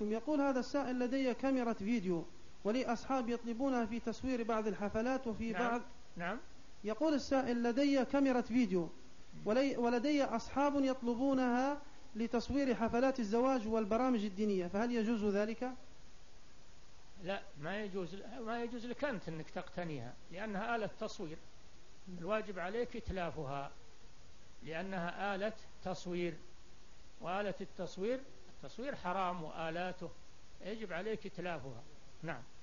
عليكم. يقول هذا السائل: لدي كاميرا فيديو ولي أصحاب يطلبونها في تصوير بعض الحفلات وفي بعض. نعم. يقول السائل: لدي كاميرا فيديو ولدي أصحاب يطلبونها لتصوير حفلات الزواج والبرامج الدينية، فهل يجوز ذلك؟ لا، ما يجوز لك أنت أنك تقتنيها، لأنها آلة تصوير، الواجب عليك إتلافها، لأنها آلة تصوير، وآلة التصوير حرام، وآلاته يجب عليك إتلافها. نعم.